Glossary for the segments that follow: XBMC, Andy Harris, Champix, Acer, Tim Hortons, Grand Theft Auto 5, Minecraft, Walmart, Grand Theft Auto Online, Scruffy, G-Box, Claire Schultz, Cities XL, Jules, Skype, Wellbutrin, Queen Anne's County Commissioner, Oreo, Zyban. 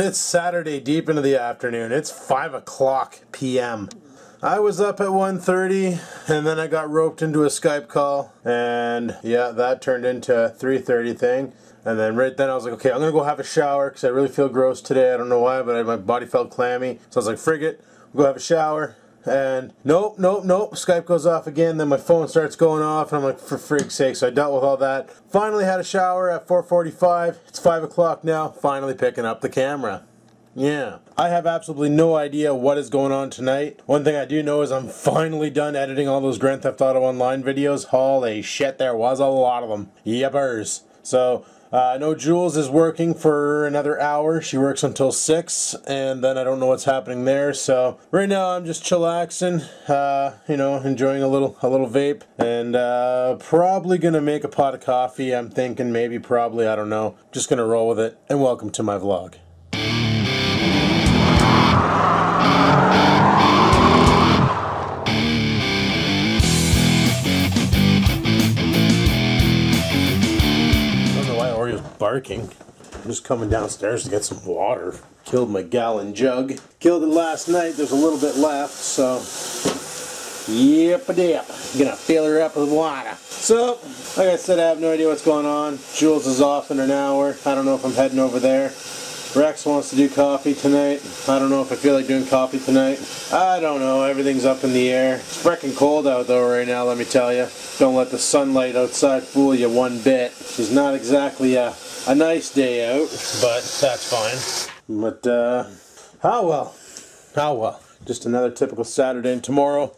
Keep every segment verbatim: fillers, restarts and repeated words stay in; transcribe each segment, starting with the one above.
It's Saturday deep into the afternoon. It's five o'clock P M I was up at one thirty and then I got roped into a Skype call, and yeah, that turned into a three thirty thing. And then right then I was like, okay, I'm gonna go have a shower because I really feel gross today. I don't know why, but I, my body felt clammy. So I was like, frig it, we'll go have a shower. And nope, nope, nope, Skype goes off again, then my phone starts going off, and I'm like, for freak's sake. So I dealt with all that. Finally had a shower at four forty-five. It's five o'clock now, finally picking up the camera. Yeah. I have absolutely no idea what is going on tonight. One thing I do know is I'm finally done editing all those Grand Theft Auto Online videos. Holy shit, there was a lot of them. Yuppers. So... Uh, I know Jules is working for another hour. She works until six, and then I don't know what's happening there. So right now I'm just chillaxing, uh, you know, enjoying a little a little vape, and uh, probably gonna make a pot of coffee. I'm thinking maybe, probably, I don't know. Just gonna roll with it. And welcome to my vlog. Barking. I'm just coming downstairs to get some water. Killed my gallon jug. Killed it last night. There's a little bit left, so yip-a-dip. Gonna fill her up with water. So, like I said, I have no idea what's going on. Jules is off in an hour. I don't know if I'm heading over there. Rex wants to do coffee tonight. I don't know if I feel like doing coffee tonight. I don't know. Everything's up in the air. It's freaking cold out though right now, let me tell you. Don't let the sunlight outside fool you one bit. It's not exactly a, a nice day out, but that's fine. But, uh, how well. How well. Just another typical Saturday, and tomorrow,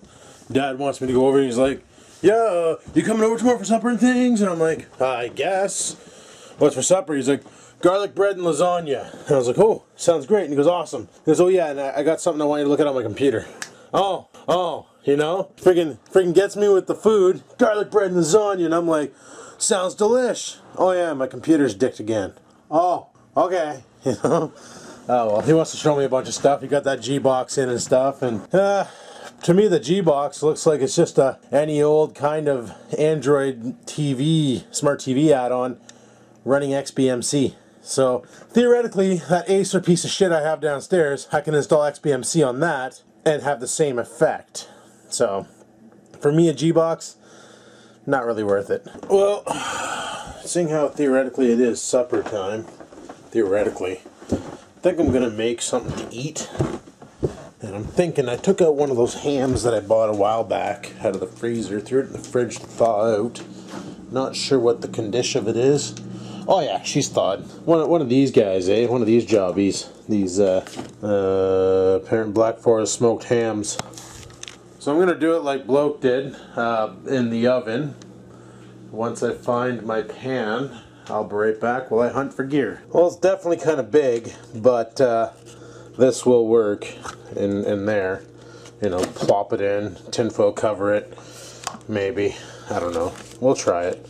Dad wants me to go over and he's like, yeah, you coming over tomorrow for supper and things? And I'm like, I guess. What's for supper? He's like, garlic bread and lasagna. And I was like, oh, sounds great. And he goes, awesome. He goes, oh yeah, and I, I got something I want you to look at on my computer. Oh, oh, you know? Freaking, freaking gets me with the food. Garlic bread and lasagna. And I'm like, sounds delish. Oh yeah, my computer's dicked again. Oh, okay. You know? Oh well, he wants to show me a bunch of stuff. He got that G-Box in and stuff. And uh, to me, the G-Box looks like it's just a, any old kind of Android T V, smart T V add-on running X B M C. So theoretically, that Acer piece of shit I have downstairs, I can install X B M C on that and have the same effect. So for me, a G-Box, not really worth it. Well, seeing how theoretically it is supper time, theoretically, I think I'm gonna make something to eat. And I'm thinking, I took out one of those hams that I bought a while back out of the freezer, threw it in the fridge to thaw out. Not sure what the condition of it is. Oh yeah, she's thawed. One, one of these guys, eh? One of these jobbies. These, uh, uh, Parent Black Forest smoked hams. So I'm gonna do it like Bloke did, uh, in the oven. Once I find my pan, I'll be right back while I hunt for gear. Well, it's definitely kind of big, but, uh, this will work in, in there. You know, plop it in, tinfoil cover it, maybe. I don't know. We'll try it.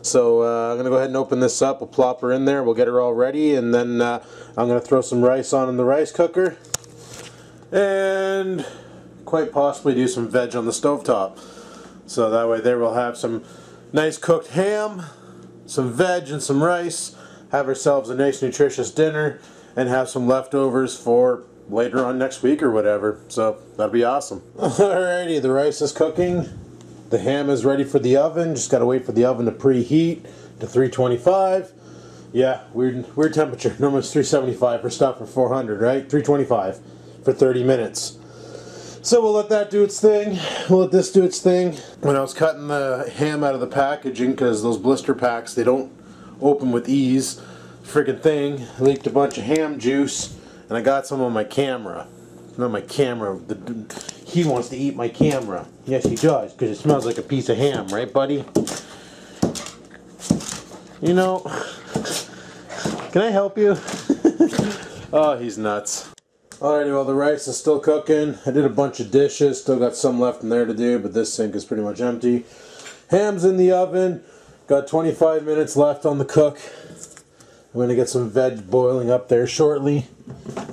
So uh, I'm going to go ahead and open this up, we'll plop her in there, we'll get her all ready, and then uh, I'm going to throw some rice on in the rice cooker, and quite possibly do some veg on the stovetop. So that way there we'll have some nice cooked ham, some veg and some rice, have ourselves a nice nutritious dinner, and have some leftovers for later on next week or whatever. So that'll be awesome. Alrighty, the rice is cooking. The ham is ready for the oven, just gotta wait for the oven to preheat to three twenty-five. Yeah, weird weird temperature. Normally it's three seventy-five for stuff for four hundred, right? three twenty-five for thirty minutes. So we'll let that do its thing. We'll let this do its thing. When I was cutting the ham out of the packaging, because those blister packs, they don't open with ease, friggin' thing, I leaked a bunch of ham juice, and I got some on my camera. Not my camera. The, he wants to eat my camera. Yes, he does, because it smells like a piece of ham, right, buddy? You know, can I help you? Oh, he's nuts. Alrighty, well, the rice is still cooking. I did a bunch of dishes. Still got some left in there to do, but this sink is pretty much empty. Ham's in the oven. Got twenty-five minutes left on the cook. I'm going to get some veg boiling up there shortly.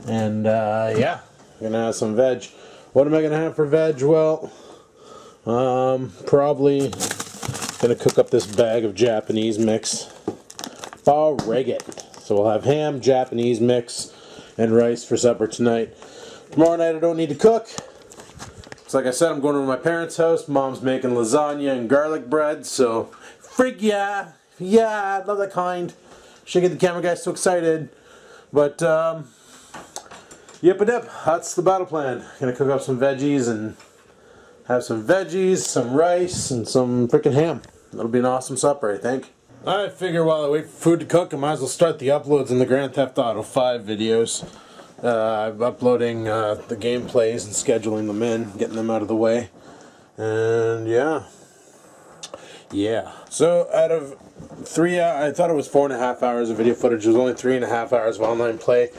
And, uh, yeah. I'm gonna have some veg. What am I gonna have for veg? Well, um, probably gonna cook up this bag of Japanese mix. Farrig it. So we'll have ham, Japanese mix, and rice for supper tonight. Tomorrow night I don't need to cook. So like I said, I'm going over to my parents' house. Mom's making lasagna and garlic bread, so freak yeah. Yeah, I love that kind. Should get the camera guys so excited. But, um, yip-a-dip, that's the battle plan. Gonna cook up some veggies and have some veggies, some rice, and some freaking ham. That'll be an awesome supper, I think. I figure while I wait for food to cook, I might as well start the uploads in the Grand Theft Auto five videos. Uh, I'm uploading uh, the gameplays and scheduling them in, getting them out of the way. And yeah. Yeah. So out of three, uh, I thought it was four and a half hours of video footage. It was only three and a half hours of online play.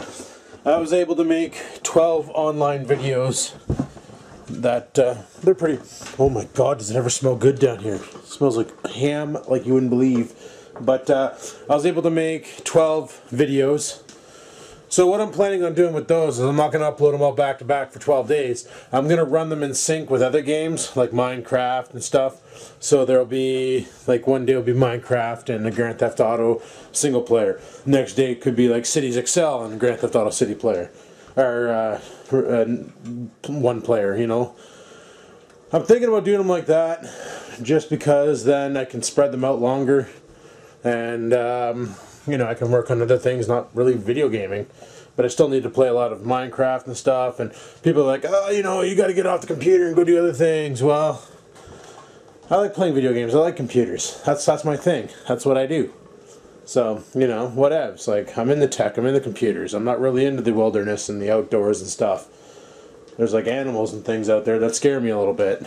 I was able to make twelve online videos. That uh, they're pretty. Oh my God! Does it ever smell good down here? It smells like ham, like you wouldn't believe. But uh, I was able to make twelve videos. So what I'm planning on doing with those is I'm not going to upload them all back to back for twelve days. I'm going to run them in sync with other games like Minecraft and stuff. So there'll be, like one day will be Minecraft and the Grand Theft Auto single player. Next day it could be like Cities X L and Grand Theft Auto City player. Or uh, one player, you know. I'm thinking about doing them like that just because then I can spread them out longer. And um... you know, I can work on other things, not really video gaming, but I still need to play a lot of Minecraft and stuff, and people are like, oh, you know, you gotta get off the computer and go do other things. Well, I like playing video games, I like computers, that's that's my thing, that's what I do. So, you know, whatevs, like, I'm in the tech, I'm in the computers, I'm not really into the wilderness and the outdoors and stuff. There's like animals and things out there that scare me a little bit.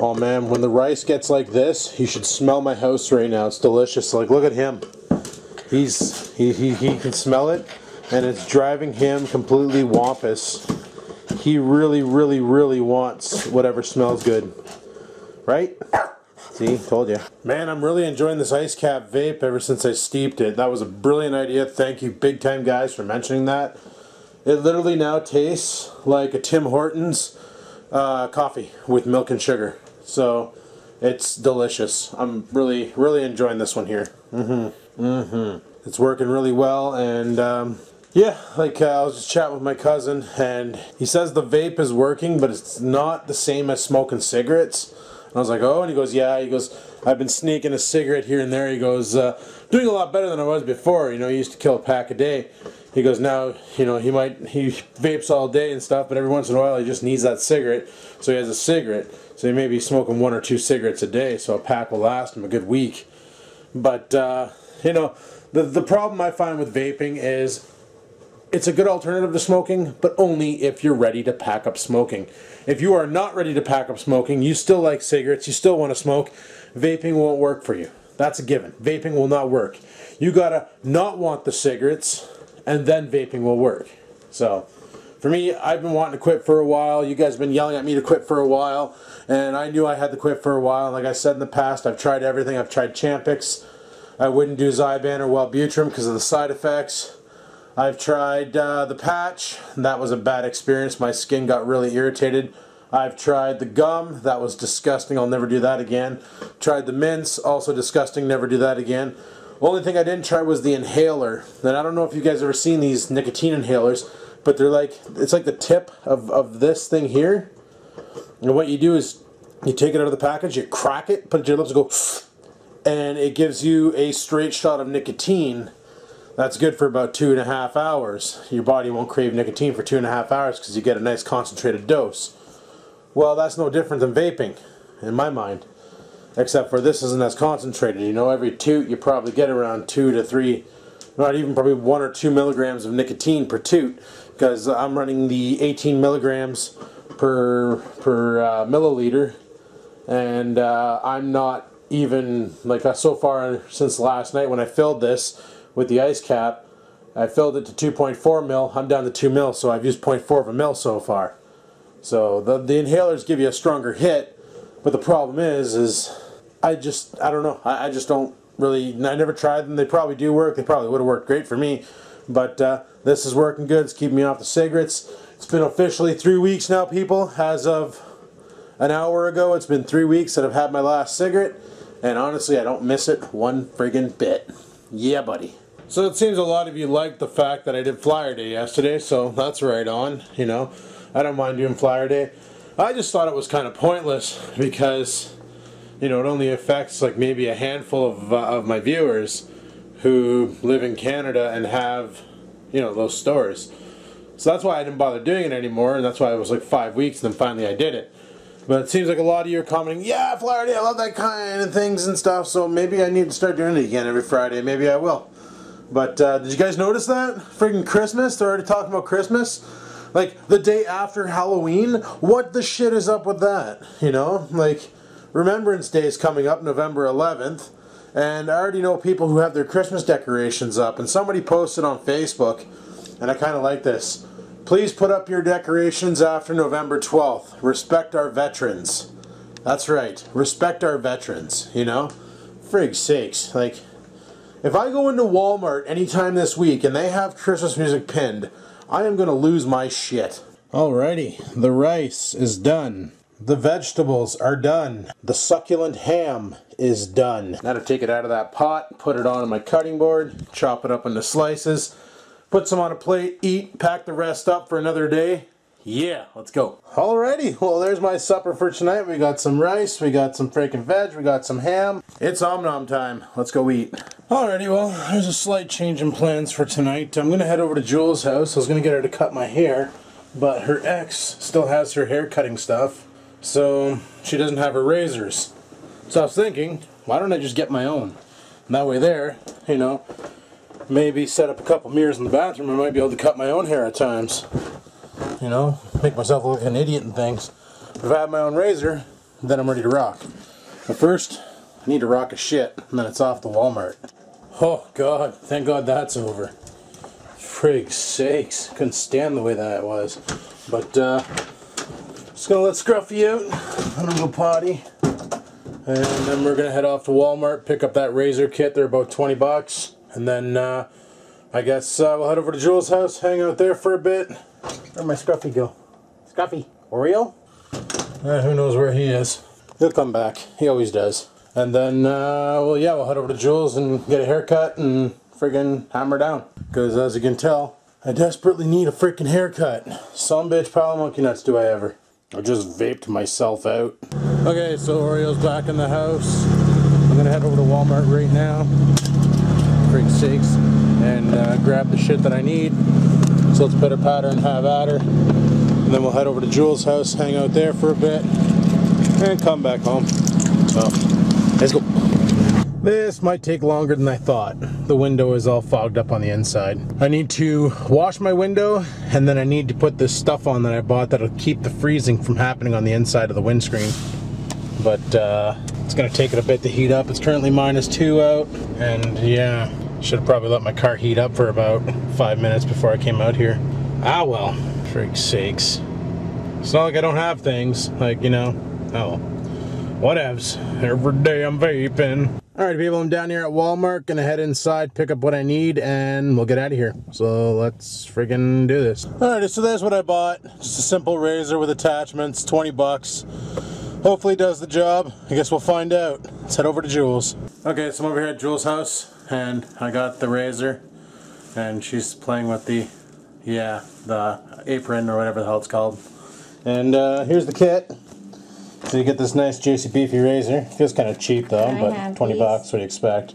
Oh man, when the rice gets like this, you should smell my house right now, it's delicious, like, look at him. He's, he, he, he can smell it, and it's driving him completely wampus. He really, really, really wants whatever smells good. Right? See, told you. Man, I'm really enjoying this ice cap vape ever since I steeped it. That was a brilliant idea. Thank you big time guys for mentioning that. It literally now tastes like a Tim Hortons uh, coffee with milk and sugar. So, it's delicious. I'm really, really enjoying this one here. Mm-hmm. Mm-hmm. It's working really well, and um, yeah, like uh, I was just chatting with my cousin, and he says the vape is working, but it's not the same as smoking cigarettes. And I was like, oh, and he goes, yeah, he goes, I've been sneaking a cigarette here and there. He goes, uh, doing a lot better than I was before. You know, he used to kill a pack a day. He goes, now, you know, he might, he vapes all day and stuff, but every once in a while he just needs that cigarette, so he has a cigarette. So he may be smoking one or two cigarettes a day, so a pack will last him a good week. But, uh, you know, the, the problem I find with vaping is it's a good alternative to smoking, but only if you're ready to pack up smoking. If you are not ready to pack up smoking, you still like cigarettes, you still want to smoke, vaping won't work for you. That's a given. Vaping will not work. You gotta not want the cigarettes, and then vaping will work. So, for me, I've been wanting to quit for a while. You guys have been yelling at me to quit for a while, and I knew I had to quit for a while. Like I said in the past, I've tried everything. I've tried Champix. I wouldn't do Zyban or Wellbutrin because of the side effects. I've tried uh, the patch, and that was a bad experience. My skin got really irritated. I've tried the gum, that was disgusting, I'll never do that again. Tried the mints, also disgusting, never do that again. Only thing I didn't try was the inhaler. And I don't know if you guys have ever seen these nicotine inhalers, but they're like, it's like the tip of, of this thing here. And what you do is you take it out of the package, you crack it, put it to your lips and go, and it gives you a straight shot of nicotine. That's good for about two and a half hours. Your body won't crave nicotine for two and a half hours because you get a nice concentrated dose. Well, that's no different than vaping, in my mind. Except for this isn't as concentrated. You know, every toot you probably get around two to three, not even probably one or two milligrams of nicotine per toot, because I'm running the eighteen milligrams per, per uh, milliliter, and uh, I'm not even, like, so far since last night when I filled this with the ice cap, I filled it to two point four mil. I'm down to two mil, so I've used zero point four of a mil so far. So the, the inhalers give you a stronger hit, but the problem is, is I just, I don't know, I, I just don't really, I never tried them. They probably do work. They probably would have worked great for me, but uh, this is working good. It's keeping me off the cigarettes. It's been officially three weeks now, people. As of an hour ago, it's been three weeks that I've had my last cigarette. And honestly, I don't miss it one friggin' bit. Yeah, buddy. So it seems a lot of you liked the fact that I did Flyer Day yesterday, so that's right on, you know. I don't mind doing Flyer Day. I just thought it was kind of pointless because, you know, it only affects like maybe a handful of, uh, of my viewers who live in Canada and have, you know, those stores. So that's why I didn't bother doing it anymore, and that's why it was like five weeks, and then finally I did it. But it seems like a lot of you are commenting, yeah, Flyer Day, I love that kind of things and stuff, so maybe I need to start doing it again every Friday. Maybe I will. But uh, did you guys notice that? Friggin' Christmas, they're already talking about Christmas. Like, the day after Halloween? What the shit is up with that? You know? Like, Remembrance Day is coming up November eleventh, and I already know people who have their Christmas decorations up, and somebody posted on Facebook, and I kind of like this. Please put up your decorations after November twelfth. Respect our veterans. That's right. Respect our veterans, you know? Frig sakes. Like, if I go into Walmart anytime this week and they have Christmas music pinned, I am going to lose my shit. Alrighty. The rice is done. The vegetables are done. The succulent ham is done. Now to take it out of that pot, put it on my cutting board, chop it up into slices. Put some on a plate, eat, pack the rest up for another day. Yeah, let's go. Alrighty, well there's my supper for tonight. We got some rice, we got some freaking veg, we got some ham. It's om nom time. Let's go eat. Alrighty, well there's a slight change in plans for tonight. I'm gonna head over to Jules' house. I was gonna get her to cut my hair, but her ex still has her hair cutting stuff, so she doesn't have her razors. So I was thinking, why don't I just get my own? And that way there, you know, maybe set up a couple mirrors in the bathroom. I might be able to cut my own hair at times. You know, make myself look like an idiot and things. But if I have my own razor, then I'm ready to rock. But first, I need to rock a shit, and then it's off to Walmart. Oh God, thank God that's over. Frig sakes, couldn't stand the way that was. But uh, just gonna let Scruffy out. I'm gonna go potty, and then we're gonna head off to Walmart, pick up that razor kit. They're about twenty bucks. And then, uh, I guess uh, we'll head over to Jules' house, hang out there for a bit. Where'd my Scruffy go? Scruffy? Oreo? Eh, who knows where he is. He'll come back. He always does. And then, uh, well, yeah, we'll head over to Jules and get a haircut and friggin' hammer down. Because, as you can tell, I desperately need a freaking haircut. Sumbitch pile of monkey nuts do I ever. I just vaped myself out. Okay, so Oreo's back in the house. I'm gonna head over to Walmart right now. Frig's sakes, and uh, grab the shit that I need. So let's put a pattern, have at her, and then we'll head over to Jules' house, hang out there for a bit, and come back home. So let's go. This might take longer than I thought. The window is all fogged up on the inside. I need to wash my window, and then I need to put this stuff on that I bought that'll keep the freezing from happening on the inside of the windscreen. But uh, it's gonna take it a bit to heat up. It's currently minus two out, and yeah, should have probably let my car heat up for about five minutes before I came out here. Ah well, frig's sakes. It's not like I don't have things, like, you know, oh, whatevs. Every day I'm vaping. All right, people, I'm down here at Walmart. Gonna head inside, pick up what I need, and we'll get out of here. So let's friggin' do this. All right, so there's what I bought. Just a simple razor with attachments, twenty bucks. Hopefully it does the job. I guess we'll find out. Let's head over to Jules. Okay, so I'm over here at Jules' house, and I got the razor, and she's playing with the, yeah, the apron or whatever the hell it's called. And uh, here's the kit. So you get this nice juicy beefy razor. Feels kind of cheap though, I but twenty bucks, what do you expect?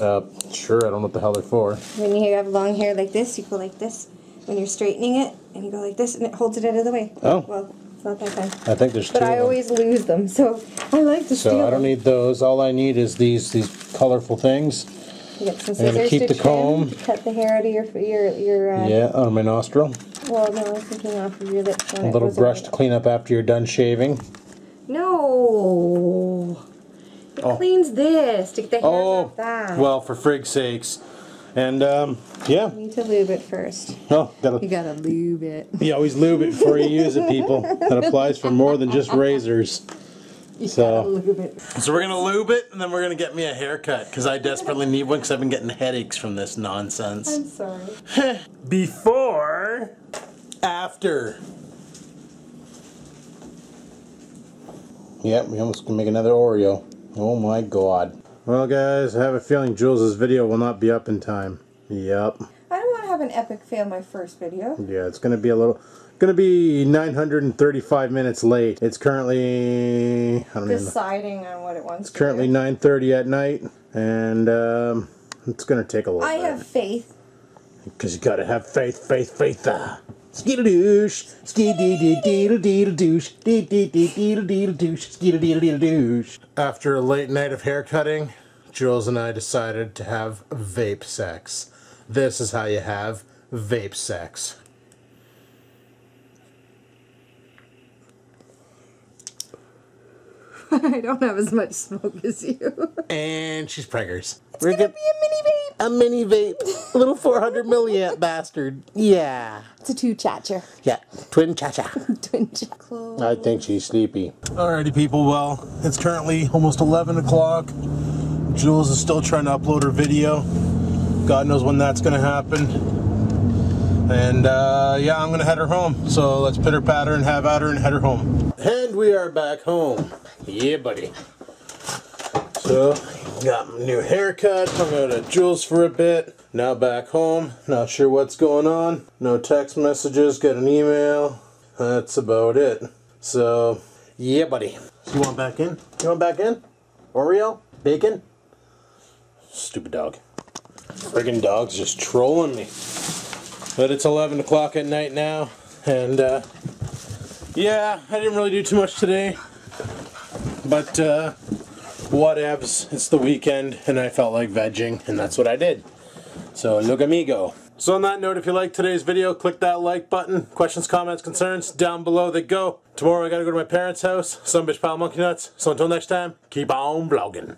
Uh, sure, I don't know what the hell they're for. When you have long hair like this, you go like this. When you're straightening it, and you go like this, and it holds it out of the way. Oh. Well, not that kind. I think there's two. But I always lose them, so I like to steal them. So I don't need those. All I need is these these colorful things. Yep, some scissors. I'm gonna keep the comb. To cut the hair out of your your your. Uh, yeah, out of my nostril. Well, no, I was thinking off of your lips. A little brush to clean up after you're done shaving. No, it oh. cleans this to get the hair oh. off that. Well, for frig's sakes. And um, yeah. You need to lube it first. Oh, gotta, you gotta lube it. You always lube it before you use it, people. That applies for more than just razors. You so. gotta lube it. So we're gonna lube it, and then we're gonna get me a haircut, because I desperately need one, because I've been getting headaches from this nonsense. I'm sorry. Before, after. Yep, we almost can make another Oreo. Oh my God. Well guys, I have a feeling Jules' video will not be up in time. Yep. I don't want to have an epic fail my first video. Yeah, it's going to be a little... going to be nine hundred thirty-five minutes late. It's currently... I don't Deciding even know. on what it wants it's to currently do. nine thirty at night, and um, it's going to take a little I bit. I have faith. Because you got to have faith, faith, faith. Uh. Skiddle-douche, skiddle-dee-dee-dee-dee-dee-douche, dee-dee-dee-dee-dee-dee-douche, skiddle-dee-dee-dee-dee-douche. After a late night of hair cutting, Jules and I decided to have vape sex. This is how you have vape sex. I don't have as much smoke as you. And she's preggers. It's We're gonna good. be a mini vape. A mini vape. A little four hundred milliamp bastard. Yeah. It's a two chatter. Yeah. Twin chatter. Twin chatter. I think she's sleepy. Alrighty, people. Well, it's currently almost eleven o'clock. Jules is still trying to upload her video. God knows when that's going to happen. And uh, yeah, I'm going to head her home. So let's pitter patter and have at her and head her home. And we are back home. Yeah, buddy. So, got my new haircut, hung out at Jules for a bit, now back home, not sure what's going on, no text messages, got an email, that's about it. So, yeah, buddy. You want back in? You want back in? Oreo? Bacon? Stupid dog. Friggin' dog's just trolling me. But it's eleven o'clock at night now, and, uh, yeah, I didn't really do too much today. But, uh, whatevs, it's the weekend, and I felt like vegging, and that's what I did. So, look at me go. So on that note, if you liked today's video, click that like button. Questions, comments, concerns, down below they go. Tomorrow I gotta go to my parents' house, some bitch pile monkey nuts. So until next time, keep on blogging.